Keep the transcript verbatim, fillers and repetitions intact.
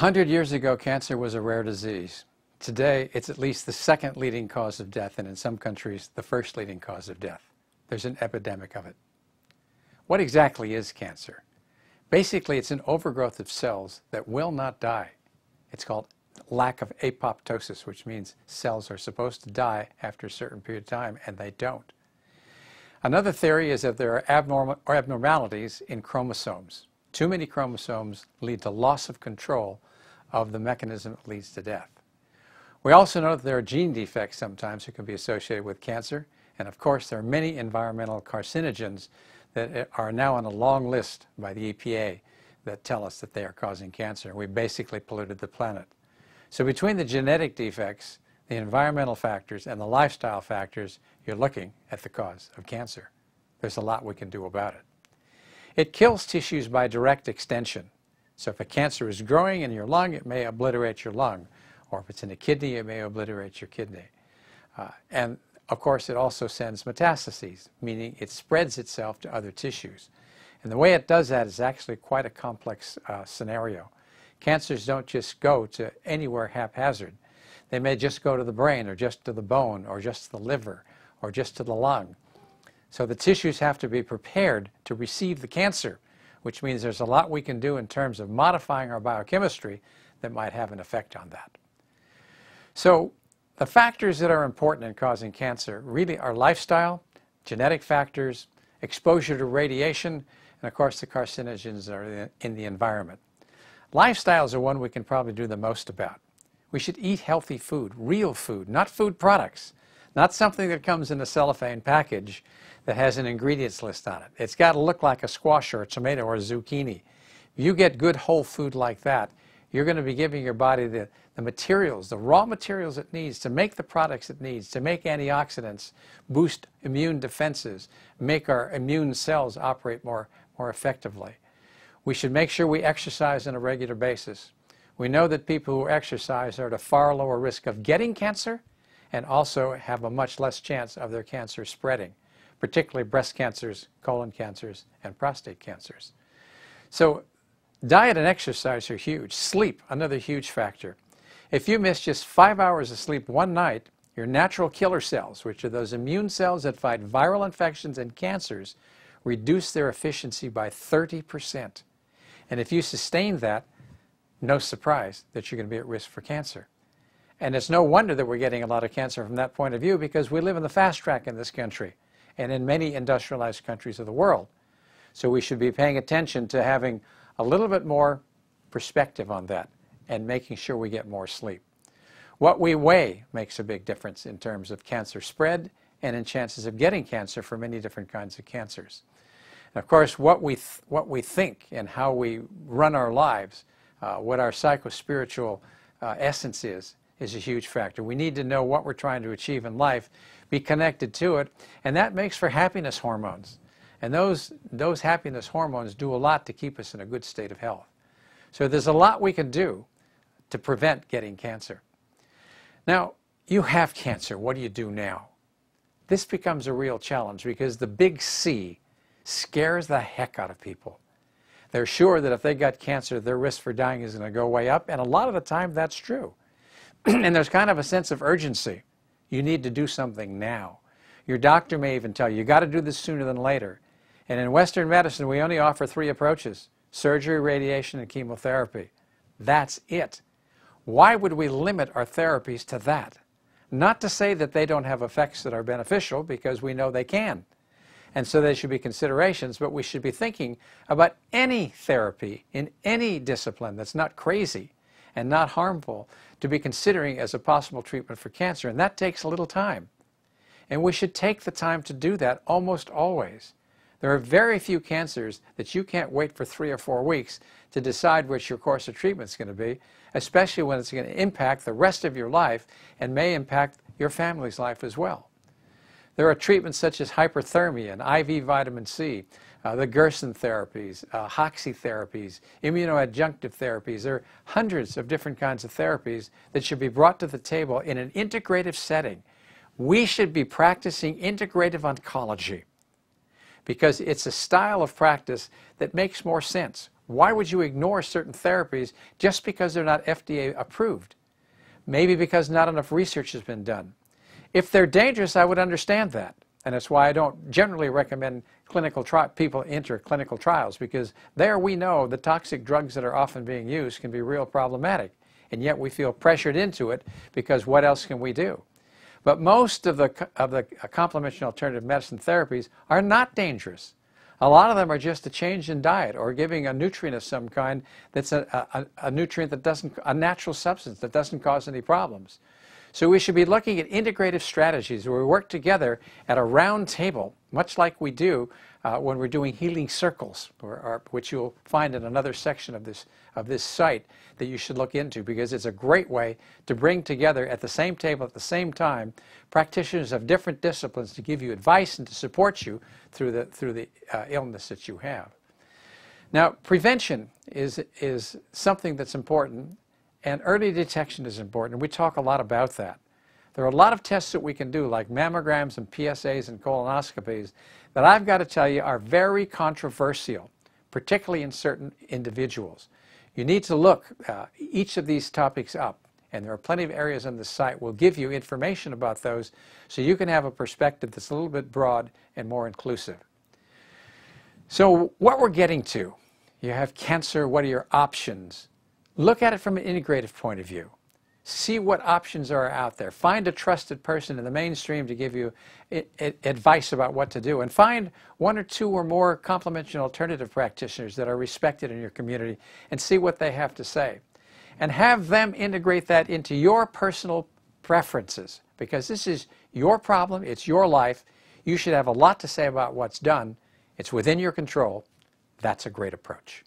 hundred years ago, cancer was a rare disease. Today, it's at least the second leading cause of death, and in some countries, the first leading cause of death. There's an epidemic of it. What exactly is cancer? Basically, it's an overgrowth of cells that will not die. It's called lack of apoptosis, which means cells are supposed to die after a certain period of time, and they don't. Another theory is that there are abnormal or abnormalities in chromosomes. Too many chromosomes lead to loss of control of the mechanism that leads to death. We also know that there are gene defects sometimes that can be associated with cancer, and of course there are many environmental carcinogens that are now on a long list by the E P A that tell us that they are causing cancer. We basically polluted the planet. So between the genetic defects, the environmental factors, and the lifestyle factors, you're looking at the cause of cancer. There's a lot we can do about it. It kills tissues by direct extension. So if a cancer is growing in your lung, it may obliterate your lung. Or if it's in a kidney, it may obliterate your kidney. Uh, and of course, it also sends metastases, meaning it spreads itself to other tissues. And the way it does that is actually quite a complex uh, scenario. Cancers don't just go to anywhere haphazard. They may just go to the brain, or just to the bone, or just to the liver, or just to the lung. So the tissues have to be prepared to receive the cancer, which means there's a lot we can do in terms of modifying our biochemistry that might have an effect on that. So the factors that are important in causing cancer really are lifestyle, genetic factors, exposure to radiation, and of course the carcinogens that are in the environment. Lifestyle is the one we can probably do the most about. We should eat healthy food, real food, not food products, not something that comes in a cellophane package that has an ingredients list on it. It's got to look like a squash or a tomato or a zucchini. If you get good whole food like that, you're going to be giving your body the, the materials, the raw materials it needs to make the products it needs, to make antioxidants, boost immune defenses, make our immune cells operate more, more effectively. We should make sure we exercise on a regular basis. We know that people who exercise are at a far lower risk of getting cancer and also have a much less chance of their cancer spreading, particularly breast cancers, colon cancers, and prostate cancers. So diet and exercise are huge. Sleep, another huge factor. If you miss just five hours of sleep one night, your natural killer cells, which are those immune cells that fight viral infections and cancers, reduce their efficiency by thirty percent. And if you sustain that, no surprise that you're going to be at risk for cancer. And it's no wonder that we're getting a lot of cancer from that point of view, because we live in the fast track in this country and in many industrialized countries of the world. So we should be paying attention to having a little bit more perspective on that and making sure we get more sleep. What we weigh makes a big difference in terms of cancer spread and in chances of getting cancer for many different kinds of cancers. And of course, what we, th what we think and how we run our lives, Uh, what our psychospiritual uh, essence is, is a huge factor. We need to know what we're trying to achieve in life, be connected to it, and that makes for happiness hormones. And those, those happiness hormones do a lot to keep us in a good state of health. So there's a lot we can do to prevent getting cancer. Now, you have cancer. What do you do now? This becomes a real challenge because the big C scares the heck out of people. They're sure that if they got cancer, their risk for dying is going to go way up, and a lot of the time that's true. And there's kind of a sense of urgency. You need to do something now. Your doctor may even tell you, you got to do this sooner than later. And in Western medicine, we only offer three approaches: surgery, radiation, and chemotherapy. That's it. Why would we limit our therapies to that? Not to say that they don't have effects that are beneficial, because we know they can. And so there should be considerations, but we should be thinking about any therapy in any discipline that's not crazy and not harmful to be considering as a possible treatment for cancer, and that takes a little time. And we should take the time to do that almost always. There are very few cancers that you can't wait for three or four weeks to decide what your course of treatment is going to be, especially when it's going to impact the rest of your life and may impact your family's life as well. There are treatments such as hyperthermia and I V vitamin C, uh, the Gerson therapies, uh, Hoxsey therapies, immunoadjunctive therapies. There are hundreds of different kinds of therapies that should be brought to the table in an integrative setting. We should be practicing integrative oncology because it's a style of practice that makes more sense. Why would you ignore certain therapies just because they're not F D A approved? Maybe because not enough research has been done. If they're dangerous, I would understand that. And that's why I don't generally recommend clinical tri- people enter clinical trials, because there we know the toxic drugs that are often being used can be real problematic. And yet we feel pressured into it because what else can we do? But most of the, of the complementary alternative medicine therapies are not dangerous. A lot of them are just a change in diet or giving a nutrient of some kind that's a, a, a nutrient that doesn't, a natural substance that doesn't cause any problems. So we should be looking at integrative strategies where we work together at a round table, much like we do uh, when we're doing healing circles, or, or, which you'll find in another section of this, of this site that you should look into, because it's a great way to bring together at the same table at the same time practitioners of different disciplines to give you advice and to support you through the, through the uh, illness that you have. Now, prevention is, is something that's important. And early detection is important, and we talk a lot about that. There are a lot of tests that we can do, like mammograms and P S As and colonoscopies, that I've got to tell you are very controversial, particularly in certain individuals. You need to look uh, each of these topics up, and there are plenty of areas on the site will give you information about those so you can have a perspective that's a little bit broad and more inclusive. So what we're getting to, you have cancer, what are your options? Look at it from an integrative point of view. See what options are out there. Find a trusted person in the mainstream to give you advice about what to do. And find one or two or more complementary alternative practitioners that are respected in your community and see what they have to say. And have them integrate that into your personal preferences, because this is your problem, it's your life. You should have a lot to say about what's done. It's within your control. That's a great approach.